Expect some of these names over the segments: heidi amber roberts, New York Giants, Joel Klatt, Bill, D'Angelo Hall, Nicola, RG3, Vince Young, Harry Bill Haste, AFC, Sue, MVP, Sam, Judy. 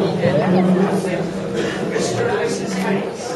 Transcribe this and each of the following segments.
Mr. and Mrs. Haste.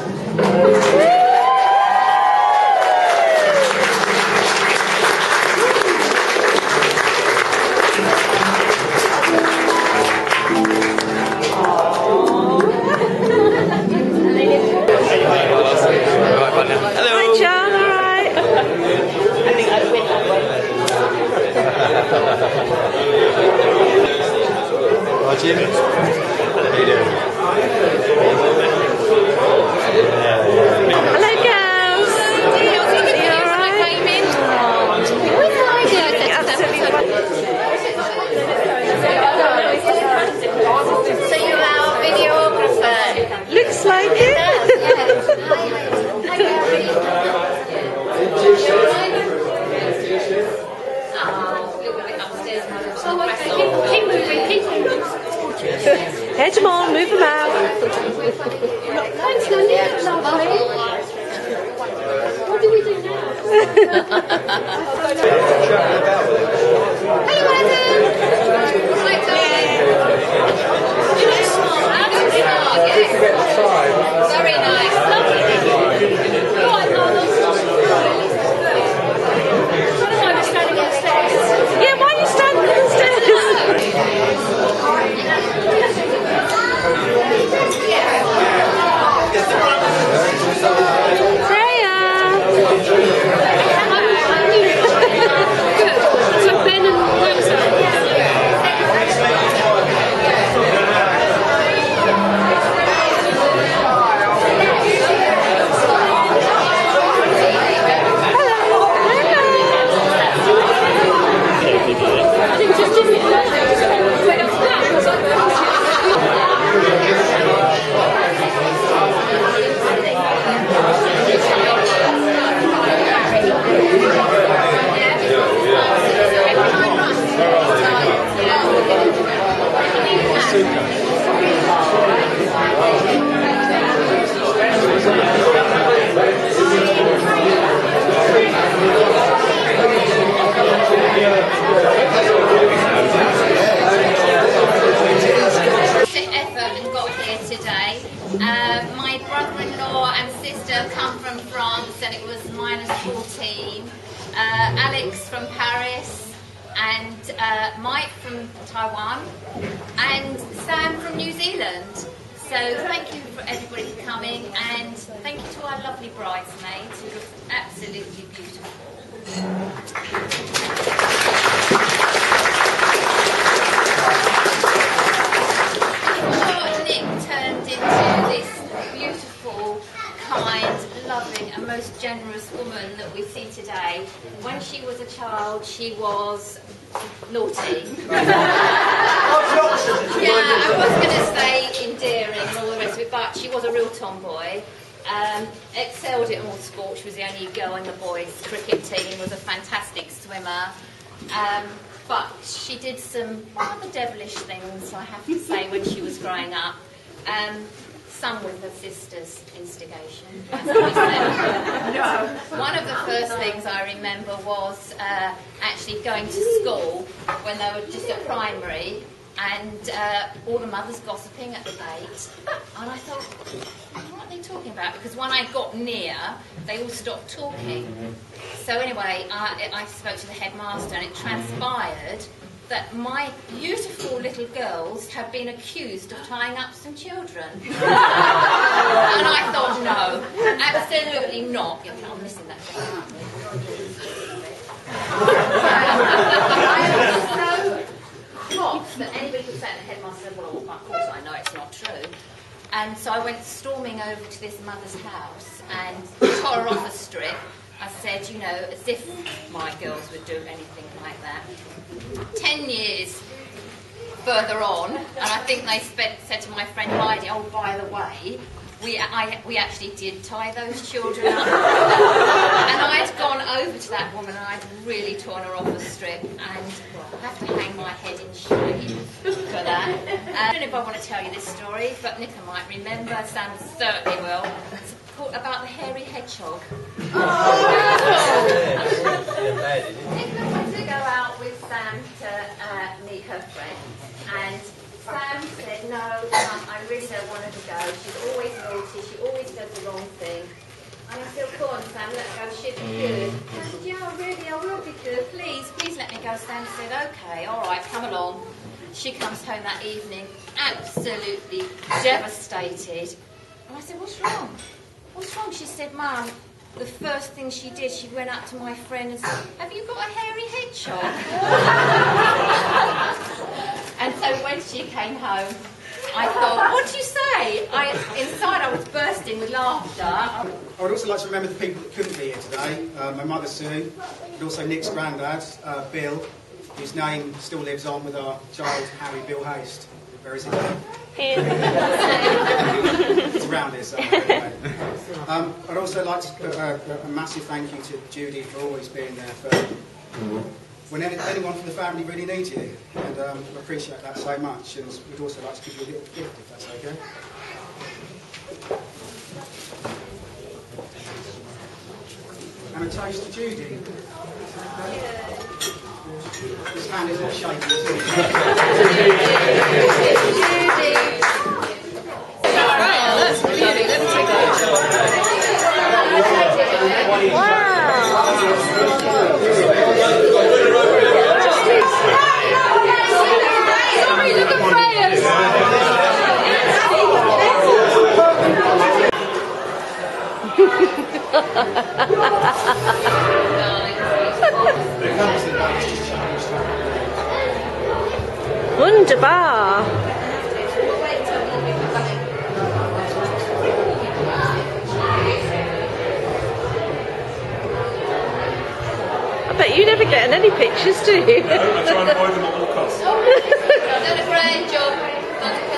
I spoke to the headmaster, and it transpired that my beautiful little girls had been accused of tying up some children. And I thought, no, absolutely not. I'm missing that thing. I was so cross that anybody could say to the headmaster, well, of course I know it's not true. And so I went storming over to this mother's house and tore her off a strip. I said, you know, as if my girls would do anything like that. 10 years further on, and I think they said to my friend Heidi, oh, by the way, we actually did tie those children up. And I'd gone over to that woman, and I'd really torn her off the strip, and I have to hang my head in shame for that. I don't know if I want to tell you this story, but Nicola might remember, Sam certainly will. It's about the hairy hedgehog. Oh, Nicola went to go out with Sam to meet her friends, and Sam said, no, Mum, I really don't want her to go. She's always naughty, she always does the wrong thing. And I said, go on, Sam, let her go, she'll be good. And I said, yeah, really, I will be good. Please let me go. Sam said, okay, all right, come along. She comes home that evening, absolutely devastated. And I said, what's wrong? What's wrong? She said, Mum, the first thing she did, she went up to my friend and said, have you got a hairy hedgehog? And so when she came home, I thought, what do you say? Inside I was bursting with laughter. I would also like to remember the people that couldn't be here today. My mother, Sue, and also Nick's granddad, Bill, whose name still lives on with our child, Harry Bill Haste. Where is he? It's around here somewhere. Anyway. I'd also like to put a massive thank you to Judy for always being there for whenever anyone from the family really needs you. And I appreciate that so much. And we'd also like to give you a little gift if that's okay. And a toast to Judy. His hand is all shaking. Wunderbar. I bet you never get in any pictures, do you? No, I try and avoid them at all costs. Done a great job. Thank you.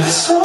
So